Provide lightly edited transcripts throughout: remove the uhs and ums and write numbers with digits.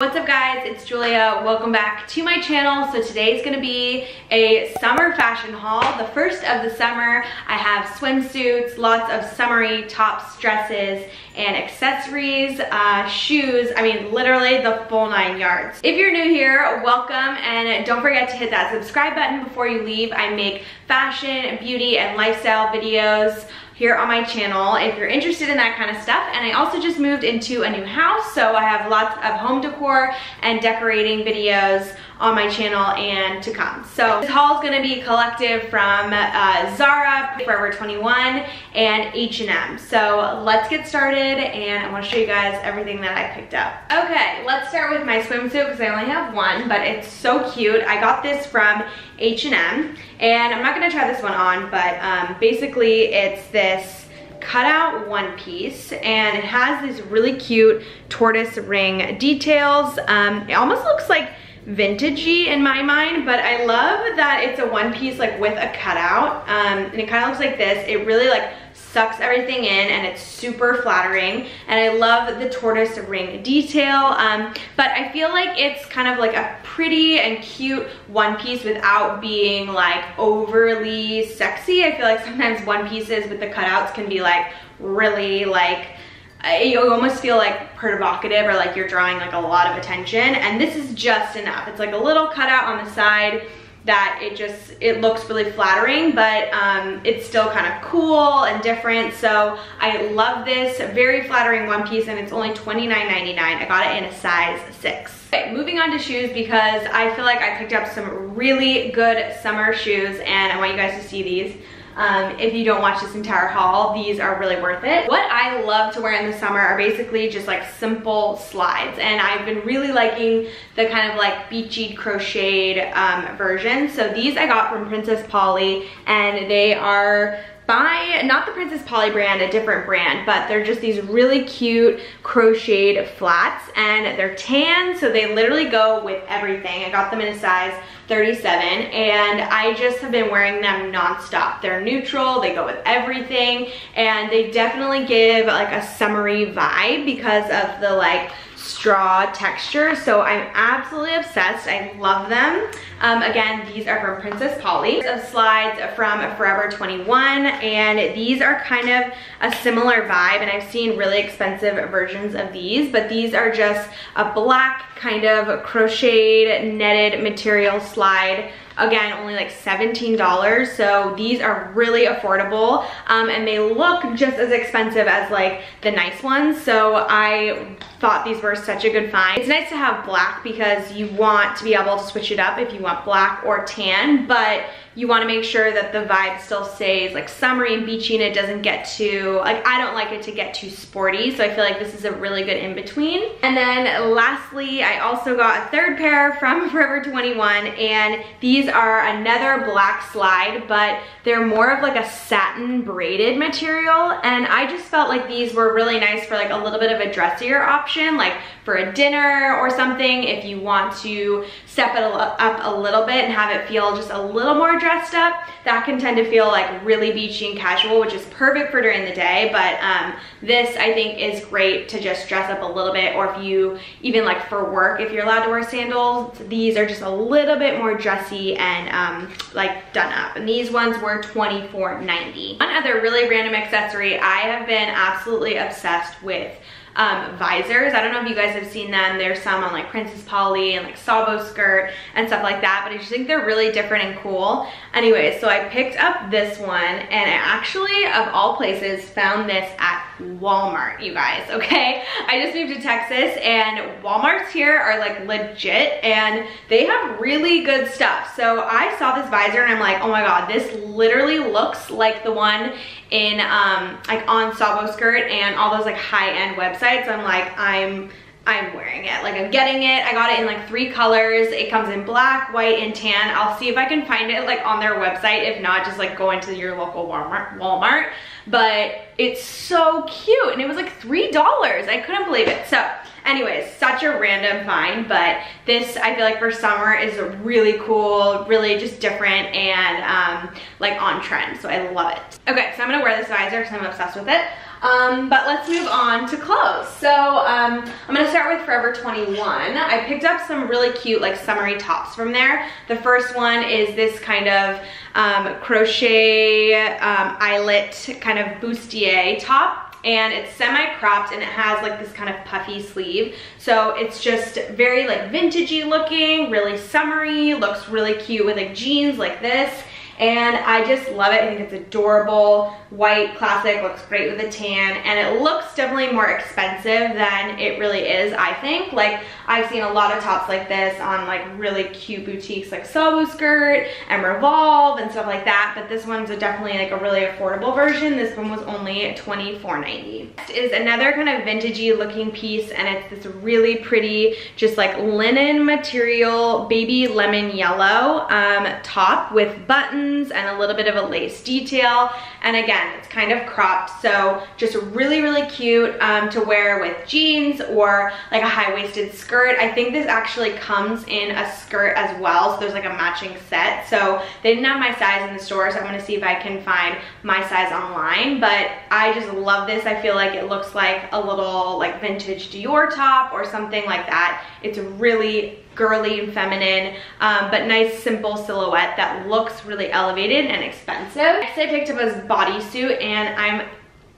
What's up guys, it's Julia. Welcome back to my channel. So today's gonna be a summer fashion haul, the first of the summer. I have swimsuits, lots of summery tops, dresses, and accessories, shoes, I mean literally the full 9 yards. If you're new here, welcome, and don't forget to hit that subscribe button before you leave. I make fashion, beauty, and lifestyle videos here on my channel if you're interested in that kind of stuff. And I also just moved into a new house, so I have lots of home decor and decorating videos on my channel and to come. So this haul is gonna be collective from Zara, Forever 21, and H&M. So let's get started, and I wanna show you guys everything that I picked up. Okay, let's start with my swimsuit because I only have one, but it's so cute. I got this from H&M, and I'm not gonna try this one on, but basically it's this cutout one piece, and it has these really cute tortoise ring details. It almost looks like vintagey in my mind, but I love that it's a one piece like with a cutout, and it kind of looks like this. It really like sucks everything in, and it's super flattering, and I love the tortoise ring detail, but I feel like it's kind of like a pretty and cute one piece without being like overly sexy. I feel like sometimes one pieces with the cutouts can be like really like, you almost feel like provocative or like you're drawing like a lot of attention, and this is just enough. It's like a little cutout on the side that it looks really flattering, but it's still kind of cool and different. So I love this very flattering one piece, and it's only $29.99. I got it in a size 6. Okay, moving on to shoes, because I feel like I picked up some really good summer shoes, and I want you guys to see these. If you don't watch this entire haul, these are really worth it. What I love to wear in the summer are basically just like simple slides, and I've been really liking the kind of like beachy crocheted version. So these I got from Princess Polly, and they are by, not the Princess Polly brand, a different brand, but they're just these really cute crocheted flats, and they're tan, so they literally go with everything. I got them in a size 37, and I just have been wearing them nonstop. They're neutral, they go with everything, and they definitely give like a summery vibe because of the like straw texture. So I'm absolutely obsessed. I love them. Again, these are from Princess Polly. Of slides from Forever 21, and these are kind of a similar vibe, and I've seen really expensive versions of these, but these are just a black kind of crocheted netted material slide. Again, only like $17, so these are really affordable, and they look just as expensive as like the nice ones, so I thought these were such a good find. It's nice to have black because you want to be able to switch it up if you want black or tan, but you want to make sure that the vibe still stays like summery and beachy, and it doesn't get too, like, I don't like it to get too sporty, so I feel like this is a really good in-between. And then lastly, I also got a third pair from Forever 21, and these are another black slide, but they're more of like a satin braided material, and I just felt like these were really nice for like a little bit of a dressier option, like for a dinner or something, if you want to step it up a little bit and have it feel just a little more dressed up. That can tend to feel like really beachy and casual, which is perfect for during the day, but this I think is great to just dress up a little bit, or if you even like for work, if you're allowed to wear sandals, these are just a little bit more dressy and like done up, and these ones were $24.90. One other really random accessory, I have been absolutely obsessed with visors. I don't know if you guys have seen them. There's some on like Princess Polly and like Sabo Skirt and stuff like that, but I just think they're really different and cool. Anyway, so I picked up this one, and I actually, of all places, found this at Walmart, you guys, okay? I just moved to Texas, and Walmarts here are like legit, and they have really good stuff. So I saw this visor, and I'm like, oh my God, this literally looks like the one in like on Sabo Skirt and all those like high-end websites. So I'm like, I'm wearing it, like I'm getting it. I got it in like 3 colors. It comes in black, white, and tan. I'll see if I can find it like on their website. If not, just like go into your local Walmart. But it's so cute, and it was like $3. I couldn't believe it. So anyways, such a random find, but this I feel like for summer is really cool, really just different, and like on trend, so I love it. Okay, so I'm gonna wear this visor because I'm obsessed with it. But let's move on to clothes. So I'm gonna start with Forever 21. I picked up some really cute like summery tops from there. The first one is this kind of crochet eyelet kind of bustier top. And it's semi-cropped and it has like this kind of puffy sleeve. So it's just very like vintagey looking, really summery, looks really cute with like jeans like this. And I just love it. I think it's adorable, white, classic, looks great with a tan, and it looks definitely more expensive than it really is, I think. Like, I've seen a lot of tops like this on like really cute boutiques like Sabo Skirt and Revolve and stuff like that, but this one's definitely like a really affordable version. This one was only $24.90. Next is another kind of vintagey looking piece, and it's this really pretty, just like linen material, baby lemon yellow top with buttons and a little bit of a lace detail, and again it's kind of cropped, so just really really cute to wear with jeans or like a high-waisted skirt. I think this actually comes in a skirt as well, so there's like a matching set. So they didn't have my size in the store, so I'm gonna see if I can find my size online, but I just love this. I feel like it looks like a little like vintage Dior top or something like that. It's really girly and feminine, but nice simple silhouette that looks really elevated and expensive. Next I picked up a bodysuit, and I'm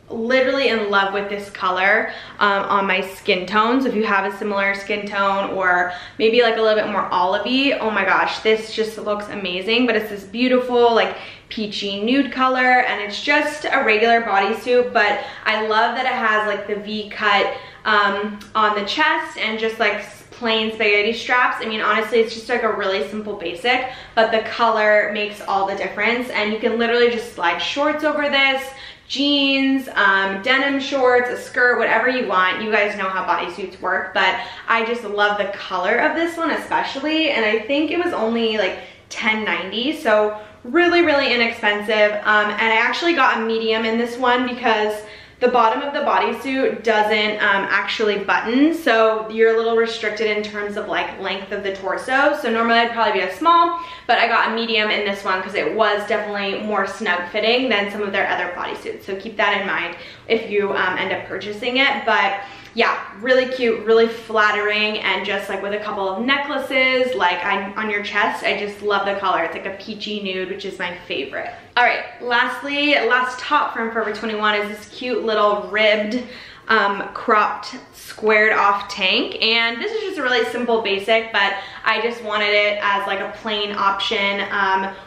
literally in love with this color on my skin tone. So if you have a similar skin tone or maybe like a little bit more olivey, oh my gosh, this just looks amazing. But it's this beautiful like peachy nude color, and it's just a regular bodysuit, but I love that it has like the V cut on the chest and just like plain spaghetti straps. I mean, honestly, it's just like a really simple basic, but the color makes all the difference. And you can literally just slide shorts over this, jeans, denim shorts, a skirt, whatever you want. You guys know how bodysuits work, but I just love the color of this one especially. And I think it was only like $10.90, so really, really inexpensive. And I actually got a medium in this one because the bottom of the bodysuit doesn't actually button, so you're a little restricted in terms of like length of the torso. So normally I'd probably be a small, but I got a medium in this one because it was definitely more snug fitting than some of their other bodysuits. So keep that in mind if you end up purchasing it. But yeah, really cute, really flattering, and just like with a couple of necklaces like on your chest. I just love the color. It's like a peachy nude, which is my favorite. All right, lastly, last top from Forever 21 is this cute little ribbed cropped squared off tank, and this is just a really simple basic, but I just wanted it as like a plain option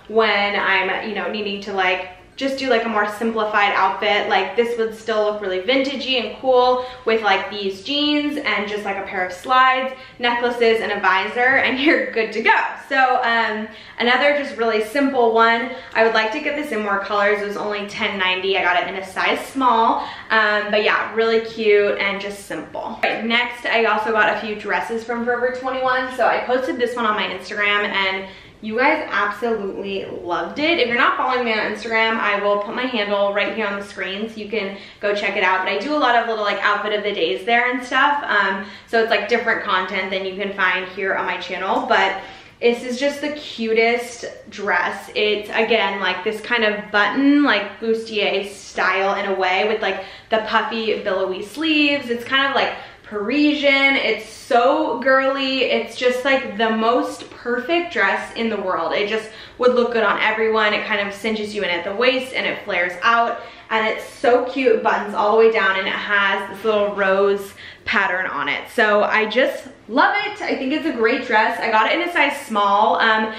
when I'm, you know, needing to like just do like a more simplified outfit. Like this would still look really vintagey and cool with like these jeans and just like a pair of slides, necklaces, and a visor, and you're good to go. So another just really simple one. I would like to get this in more colors. It was only $10.90. I got it in a size small, but yeah, really cute and just simple. All right, next I also got a few dresses from Forever 21. So I posted this one on my Instagram, and you guys absolutely loved it. If you're not following me on Instagram, I will put my handle right here on the screen so you can go check it out. But I do a lot of little like outfit of the days there and stuff. So it's like different content than you can find here on my channel. But this is just the cutest dress. It's again like this kind of button, like bustier style in a way, with like the puffy billowy sleeves. It's kind of like Parisian. It's so girly. It's just like the most perfect dress in the world. It just would look good on everyone. It kind of cinches you in at the waist and it flares out, and it's so cute. It buttons all the way down, and it has this little rose pattern on it. So I just love it. I think it's a great dress. I got it in a size small, and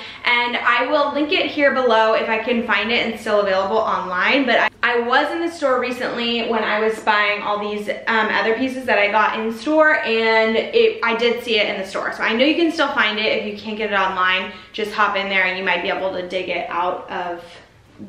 I will link it here below if I can find it and still available online. But I was in the store recently when I was buying all these other pieces that I got in store, and I did see it in the store. So I know you can still find it. If you can't get it online, just hop in there and you might be able to dig it out of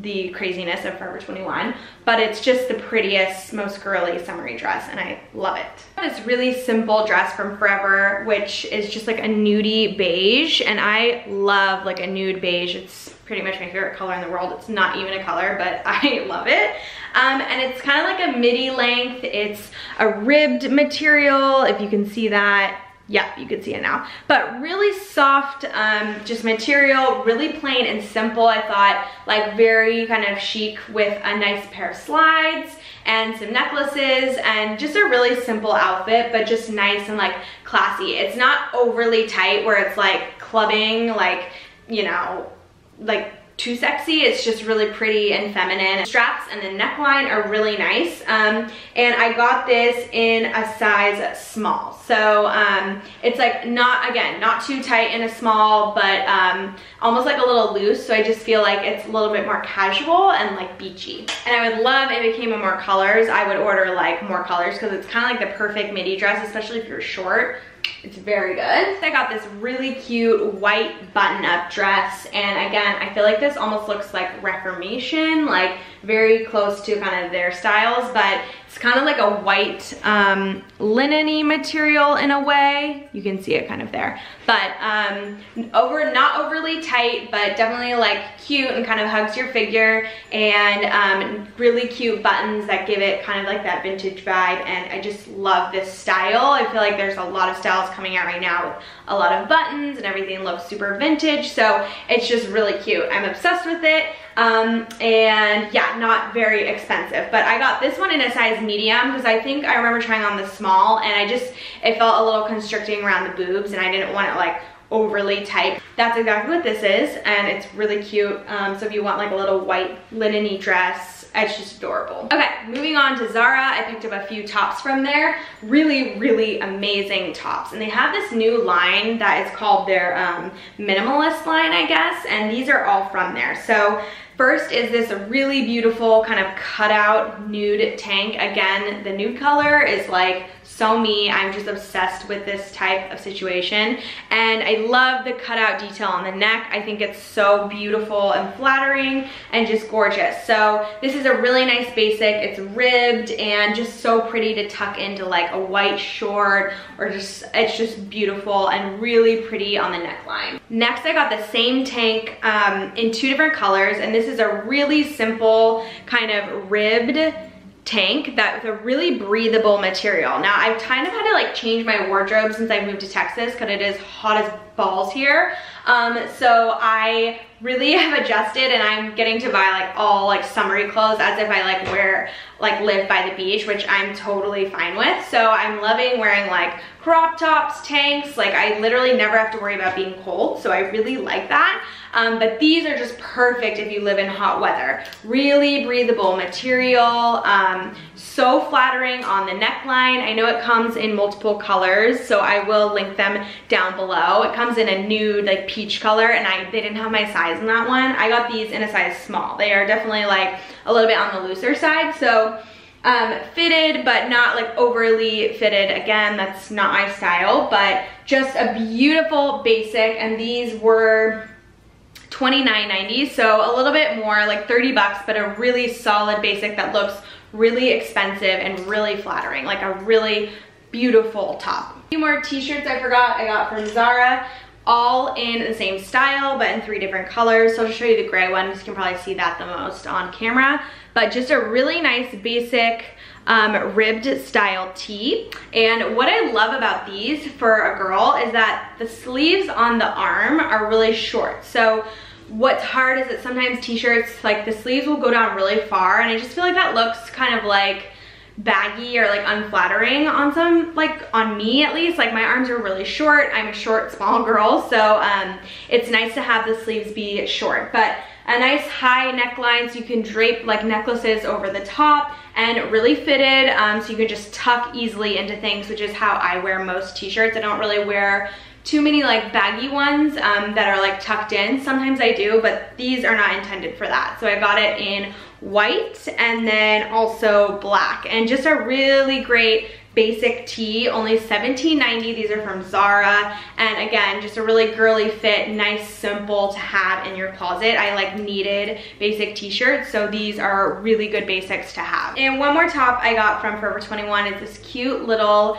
the craziness of Forever 21, but it's just the prettiest, most girly, summery dress, and I love it. This really simple dress from Forever, which is just like a nudie beige, and I love like a nude beige. It's pretty much my favorite color in the world. It's not even a color, but I love it. And it's kind of like a midi length. It's a ribbed material, if you can see that. Yeah, you can see it now, but really soft, just material, really plain and simple. I thought like very kind of chic with a nice pair of slides and some necklaces, and just a really simple outfit, but just nice and like classy. It's not overly tight where it's like clubbing, like, you know, like too sexy. It's just really pretty and feminine. Straps and the neckline are really nice, and I got this in a size small, so it's like not too tight in a small, but almost like a little loose, so I just feel like it's a little bit more casual and like beachy. And I would love if it came in more colors. I would order like more colors because it's kind of like the perfect midi dress, especially if you're short. It's very good. I got this really cute white button-up dress, and again, I feel like this almost looks like Reformation, like very close to kind of their styles, but it's kind of like a white linen-y material in a way. You can see it kind of there, but not overly tight, but definitely like cute and kind of hugs your figure, and really cute buttons that give it kind of like that vintage vibe. And I just love this style. I feel like there's a lot of styles coming out right now with a lot of buttons, and everything looks super vintage, so it's just really cute. I'm obsessed with it. And yeah, not very expensive, but I got this one in a size medium because I think I remember trying on the small, and it felt a little constricting around the boobs, and I didn't want it like overly tight. That's exactly what this is, and it's really cute. So if you want like a little white linen-y dress, it's just adorable. Okay, moving on to Zara. I picked up a few tops from there. Really, really amazing tops. And they have this new line that is called their minimalist line, I guess. And these are all from there. So first is this really beautiful kind of cutout nude tank. Again, the nude color is like so me. I'm just obsessed with this type of situation. And I love the cutout detail on the neck. I think it's so beautiful and flattering and just gorgeous. So this is a really nice basic. It's ribbed and just so pretty to tuck into like a white short, or just, it's just beautiful and really pretty on the neckline. Next, I got the same tank in two different colors. And this is a really simple kind of ribbed tank that with a really breathable material. Now I've kind of had to like change my wardrobe since I moved to Texas because it is hot as balls here. So I really have adjusted, and I'm getting to buy like all like summery clothes as if I like live by the beach, which I'm totally fine with. So I'm loving wearing like crop tops, tanks. Like I literally never have to worry about being cold. So I really like that. But these are just perfect if you live in hot weather. Really breathable material. So flattering on the neckline. I know it comes in multiple colors, so I will link them down below. It comes in a nude like peach color, and they didn't have my size in that one. I got these in a size small. They are definitely like a little bit on the looser side, so fitted but not like overly fitted. Again, that's not my style, but just a beautiful basic. And these were $29.90, so a little bit more, like 30 bucks, but a really solid basic that looks really expensive and really flattering, like a really beautiful top. A few more t-shirts I got from Zara, all in the same style but in three different colors. So I'll show you the gray one because you can probably see that the most on camera, but just a really nice basic ribbed style tee. And what I love about these for a girl is that the sleeves on the arm are really short. So what's hard is that sometimes t-shirts, like the sleeves will go down really far, and I just feel like that looks kind of like baggy or like unflattering on some, like on me at least. Like my arms are really short. I'm a short, small girl, so it's nice to have the sleeves be short, but a nice high neckline so you can drape like necklaces over the top, and really fitted, so you can just tuck easily into things, which is how I wear most t-shirts. I don't really wear too many like baggy ones that are like tucked in. Sometimes I do, but these are not intended for that. So I got it in white and then also black, and just a really great basic tee, only $17.90. These are from Zara, and again, just a really girly fit, nice, simple to have in your closet. I like needed basic t-shirts, so these are really good basics to have. And one more top I got from Forever 21 is this cute little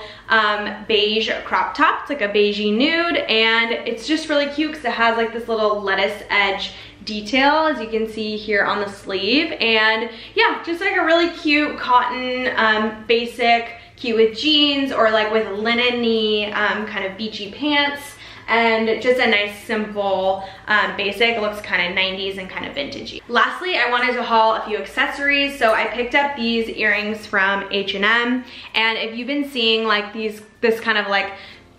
beige crop top. It's like a beigey nude, and it's just really cute because it has like this little lettuce edge detail, as you can see here on the sleeve. And yeah, just like a really cute cotton basic, cute with jeans or like with linen-y kind of beachy pants. and just a nice simple basic. It looks kind of 90s and kind of vintagey. Lastly, I wanted to haul a few accessories, so I picked up these earrings from H&M, and if you've been seeing like this kind of like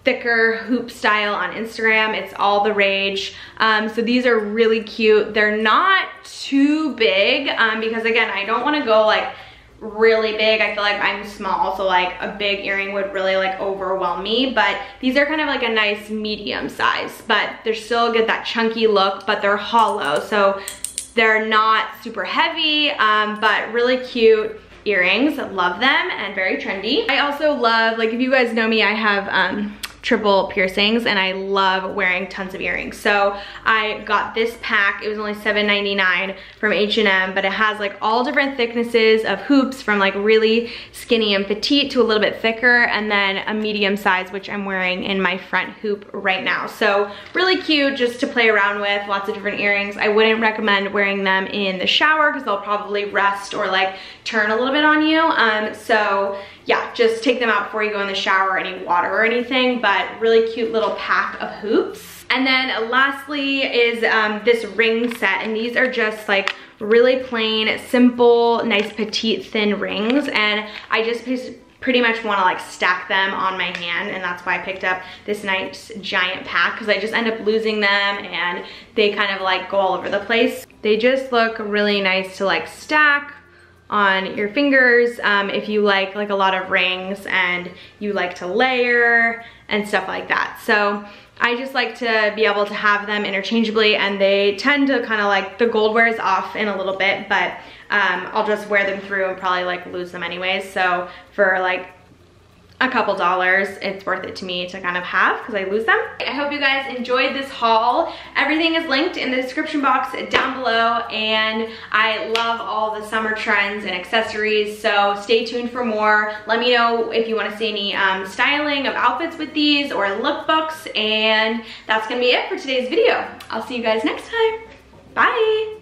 thicker hoop style on Instagram, it's all the rage. So these are really cute. They're not too big because again, I don't want to go like really big. I feel like I'm small, so like a big earring would really like overwhelm me, but these are kind of like a nice medium size, but they're still get that chunky look, but they're hollow, so they're not super heavy, but really cute earrings. Love them and very trendy. I also love, like if you guys know me, I have triple piercings and I love wearing tons of earrings. So I got this pack. It was only $7.99 from H&M, but it has like all different thicknesses of hoops from like really skinny and petite to a little bit thicker, and then a medium size, which I'm wearing in my front hoop right now. So really cute just to play around with, lots of different earrings. I wouldn't recommend wearing them in the shower because they'll probably rest or like turn a little bit on you. So yeah, just take them out before you go in the shower or any water or anything, but really cute little pack of hoops. And then lastly is this ring set, and these are just like really plain, simple, nice petite thin rings, and I just pretty much want to like stack them on my hand, and that's why I picked up this nice giant pack, because I just end up losing them and they kind of like go all over the place. They just look really nice to like stack on your fingers if you like a lot of rings and you like to layer and stuff like that. So I just like to be able to have them interchangeably, and they tend to kind of like, the gold wears off in a little bit, but I'll just wear them through and probably like lose them anyways. So for like a couple dollars, it's worth it to me to kind of have, because I lose them. I hope you guys enjoyed this haul. Everything is linked in the description box down below, and I love all the summer trends and accessories, so stay tuned for more. Let me know if you want to see any styling of outfits with these or lookbooks, and that's gonna be it for today's video. I'll see you guys next time. Bye.